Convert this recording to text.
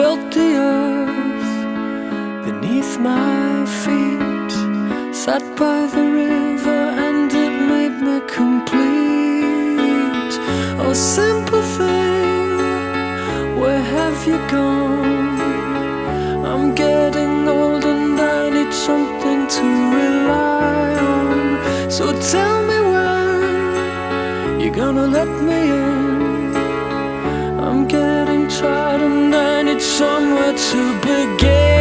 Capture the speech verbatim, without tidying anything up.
felt the earth beneath my feet, sat by the river and it made me complete. Oh, simple thing, where have you gone? I'm getting old and I need something to rely on. So tell me when you're gonna let me in. I'm getting tired and I need somewhere to begin.